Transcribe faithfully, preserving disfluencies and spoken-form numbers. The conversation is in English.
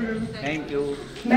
Thank you.